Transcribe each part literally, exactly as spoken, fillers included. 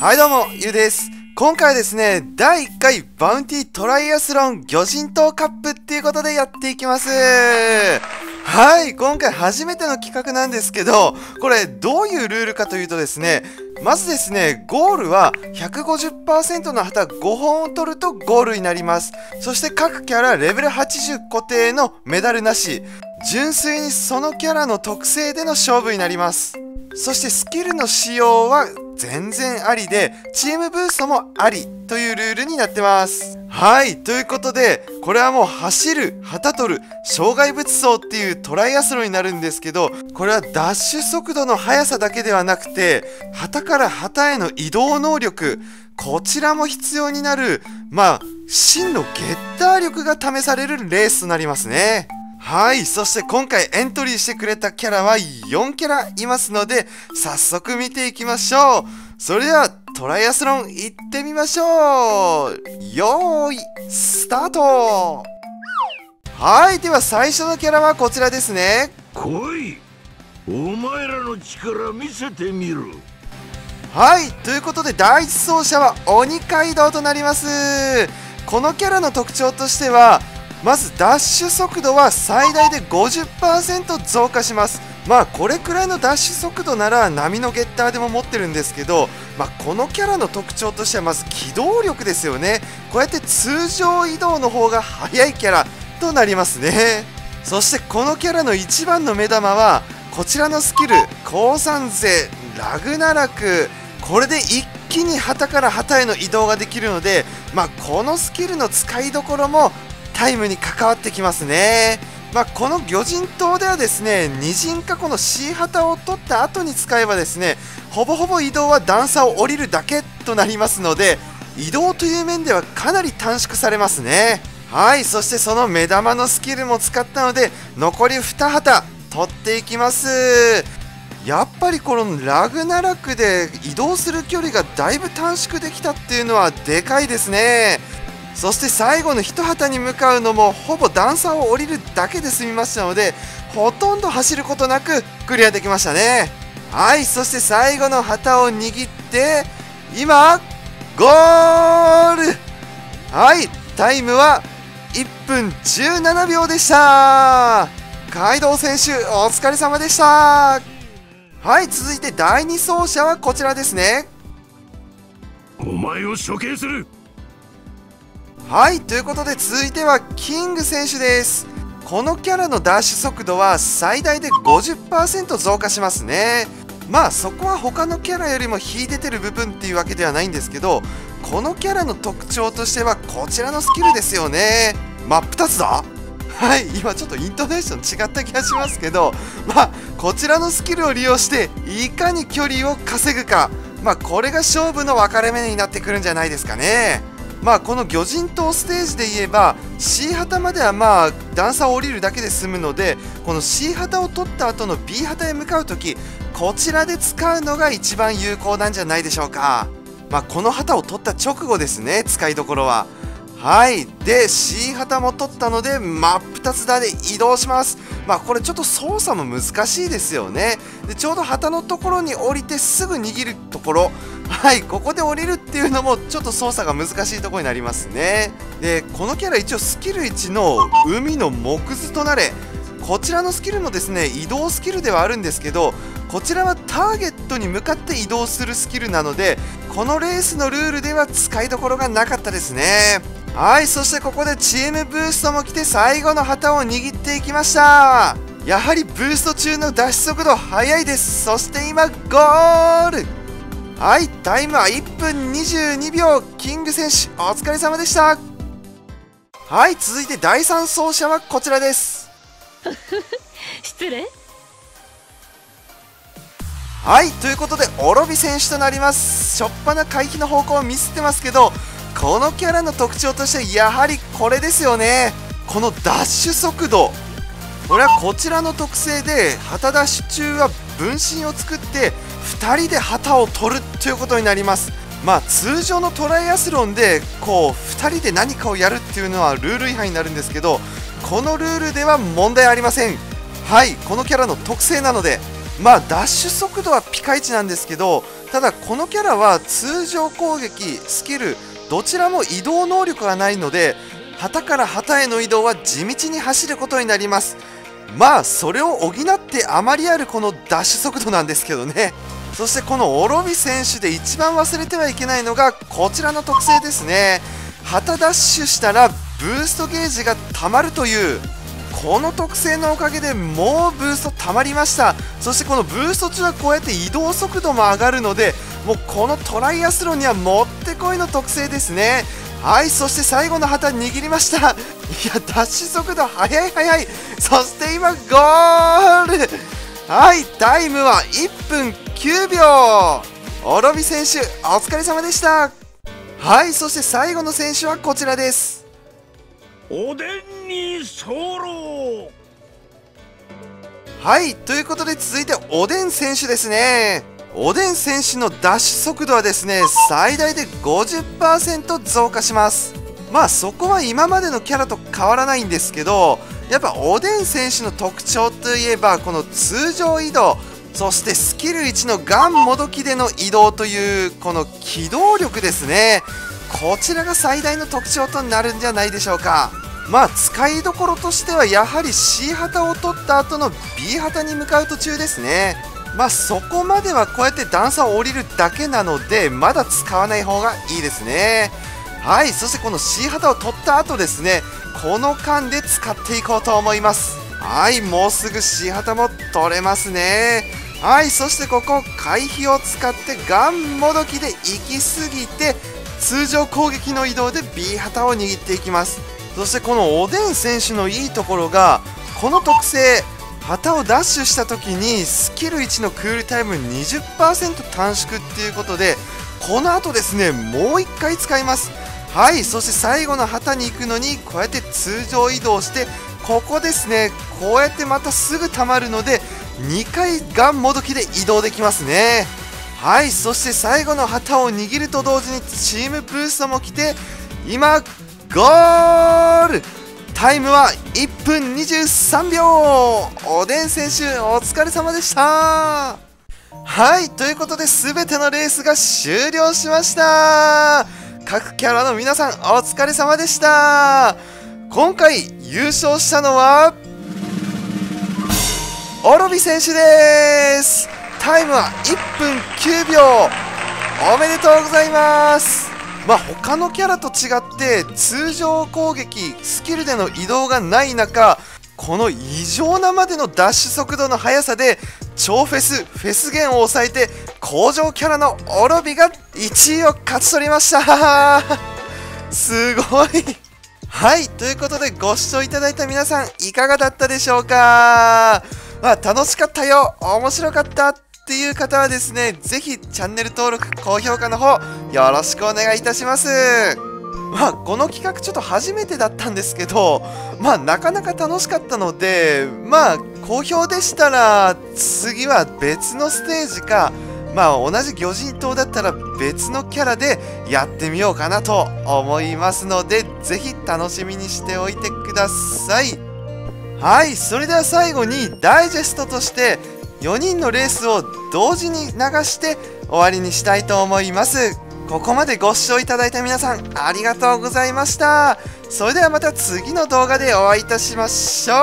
はいどうも、ゆうです。今回はですね、だいいっかいバウンティトライアスロン魚人島カップっていうことでやっていきます。はい、今回初めての企画なんですけど、これどういうルールかというとですね、まずですね、ゴールは ひゃくごじゅっパーセント の旗ごほんを取るとゴールになります。そして各キャラレベルはちじゅう固定のメダルなし、純粋にそのキャラの特性での勝負になります。そしてスキルの使用は全然ありで、チームブーストもありというルールになってます。はい、ということでこれはもう走る、旗取る、障害物走っていうトライアスロンになるんですけど、これはダッシュ速度の速さだけではなくて、旗から旗への移動能力、こちらも必要になる、まあ真のゲッター力が試されるレースとなりますね。はい、そして今回エントリーしてくれたキャラはよんキャラいますので、早速見ていきましょう。それではトライアスロン行ってみましょう。よーいスタート。はい、では最初のキャラはこちらですね。来い、お前らの力見せてみろ。はい、ということで第一走者は鬼街道となります。このキャラの特徴としては、まずダッシュ速度は最大で ごじゅっパーセント 増加します。まあこれくらいのダッシュ速度なら波のゲッターでも持ってるんですけど、まあ、このキャラの特徴としてはまず機動力ですよね。こうやって通常移動の方が速いキャラとなりますね。そしてこのキャラの一番の目玉はこちらのスキル、降参勢ラグナラク。これで一気に旗から旗への移動ができるので、まあ、このスキルの使いどころもタイムに関わってきますね。まあ、この魚人島ではですね、ニジンカ湖の C 旗を取った後に使えばですね、ほぼほぼ移動は段差を降りるだけとなりますので、移動という面ではかなり短縮されますね。はい、そしてその目玉のスキルも使ったので、残りに旗取っていきます。やっぱりこのラグナラクで移動する距離がだいぶ短縮できたっていうのはでかいですね。そして最後の一旗に向かうのもほぼ段差を降りるだけで済みましたので、ほとんど走ることなくクリアできましたね。はい、そして最後の旗を握って今ゴール。はい、タイムはいっぷんじゅうななびょうでした。カイドウ選手お疲れ様でした。はい、続いてだいに走者はこちらですね。お前を処刑する。はい、ということで続いてはキング選手です。このキャラのダッシュ速度は最大で ごじゅっパーセント 増加しますね。まあそこは他のキャラよりも引いててる部分っていうわけではないんですけど、このキャラの特徴としてはこちらのスキルですよね。真っ二つだ。はい、今ちょっとイントネーション違った気がしますけど、まあこちらのスキルを利用していかに距離を稼ぐか、まあこれが勝負の分かれ目になってくるんじゃないですかね。まあこの魚人島ステージで言えば C 旗まではまあ段差を降りるだけで済むので、この C 旗を取った後の B 旗へ向かう時、こちらで使うのが一番有効なんじゃないでしょうか。まあこの旗を取った直後ですね、使いどころは。はい、で C 旗も取ったので真っ二つだで移動します。まあこれちょっと操作も難しいですよね。でちょうど旗のところに降りてすぐ握るところ、はい、ここで降りるっていうのもちょっと操作が難しいところになりますね。でこのキャラ一応スキルいちの海の木図となれ、こちらのスキルもですね移動スキルではあるんですけど、こちらはターゲットに向かって移動するスキルなので、このレースのルールでは使いどころがなかったですね。はい、そしてここでチームブーストも来て最後の旗を握っていきました。やはりブースト中のダッシュ速度速いです。そして今ゴール。はい、タイムはいっぷんにじゅうにびょう、キング選手お疲れ様でした。はい、続いてだいさん走者はこちらです。失礼。はい、ということでオロビ選手となります。しょっぱな回避の方向をミスってますけど、このキャラの特徴としてやはりこれですよね。このダッシュ速度、これはこちらの特性で旗ダッシュ中は分身を作ってふたりで旗を取るということになります。まあ通常のトライアスロンでこうふたりで何かをやるっていうのはルール違反になるんですけど、このルールでは問題ありません。はい、このキャラの特性なので、まあダッシュ速度はピカイチなんですけど、ただこのキャラは通常攻撃スキルどちらも移動能力がないので、旗から旗への移動は地道に走ることになります。まあそれを補って余りあるこのダッシュ速度なんですけどね。そしてこのオロビ選手で一番忘れてはいけないのがこちらの特性ですね。旗ダッシュしたらブーストゲージが溜まるという、この特性のおかげでもうブースト溜まりました。そしてこのブースト中はこうやって移動速度も上がるので、もうこのトライアスロンにはもってこいの特性ですね。はい、そして最後の旗握りました。いやダッシュ速度速い速い。そして今ゴール。はい、タイムはいっぷんきゅうびょう。オロビ選手お疲れ様でした。はい、そして最後の選手はこちらです。おでんに候。はい、ということで続いておでん選手ですね。おでん選手のダッシュ速度はですね、最大で ごじゅっパーセント 増加します。まあそこは今までのキャラと変わらないんですけど、やっぱおでん選手の特徴といえばこの通常移動、そしてスキルいちのガンもどきでの移動というこの機動力ですね。こちらが最大の特徴となるんじゃないでしょうか。まあ使いどころとしてはやはり C 旗を取った後の B 旗に向かう途中ですね。まあそこまではこうやって段差を降りるだけなので、まだ使わない方がいいですね。はい、そしてこの C 旗を取った後ですね、この間で使っていこうと思います。はい、もうすぐ C 旗も取れますね。はい、そしてここ回避を使ってガンもどきで行き過ぎて通常攻撃の移動で B 旗を握っていきます。そしてこのおでん選手のいいところがこの特性、旗をダッシュした時にスキルいちのクールタイム にじゅっパーセント 短縮っていうことで、この後ですねもういっかい使います。はい、そして最後の旗に行くのにこうやって通常移動して、ここですねこうやってまたすぐ溜まるのでにかいガンもどきで移動できますね。はい、そして最後の旗を握ると同時にチームブーストも来て今ゴール。タイムはいっぷんにじゅうさんびょう。おでん選手お疲れ様でした。はい、ということで全てのレースが終了しました。各キャラの皆さんお疲れ様でした。今回優勝したのはオロビ選手です。タイムはっぷんきゅうびょう。おめでとうございます。まあ、他のキャラと違って通常攻撃スキルでの移動がない中、この異常なまでのダッシュ速度の速さで超フェスフェス源を抑えて向上キャラのオロビがいちいを勝ち取りました。すごい。はい、ということでご視聴いただいた皆さんいかがだったでしょうか。まあ、楽しかったよ面白かったっていう方はですね、ぜひチャンネル登録高評価の方よろしくお願いいたします。まあこの企画ちょっと初めてだったんですけど、まあなかなか楽しかったので、まあ好評でしたら次は別のステージか、まあ同じ魚人島だったら別のキャラでやってみようかなと思いますので、ぜひ楽しみにしておいてください。はい、それでは最後にダイジェストとしてよにんのレースを同時に流して終わりにしたいと思います。ここまでご視聴いただいた皆さんありがとうございました。それではまた次の動画でお会いいたしましょう。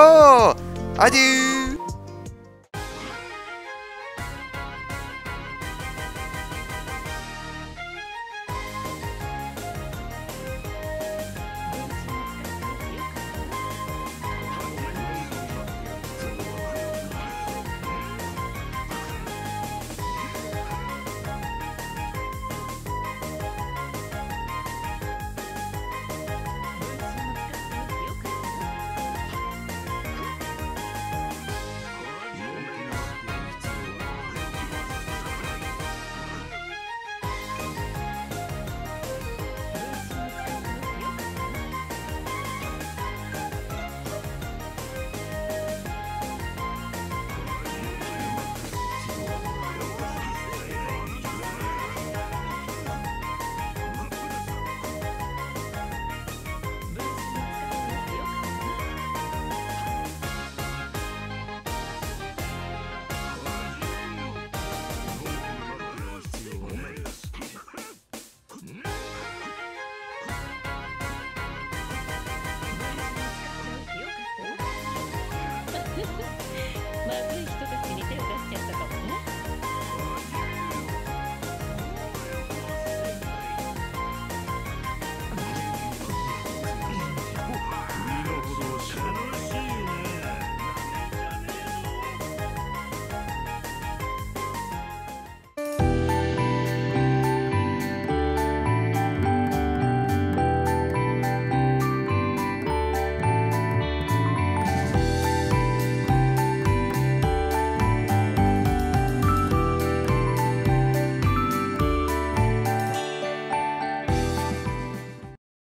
アデュー。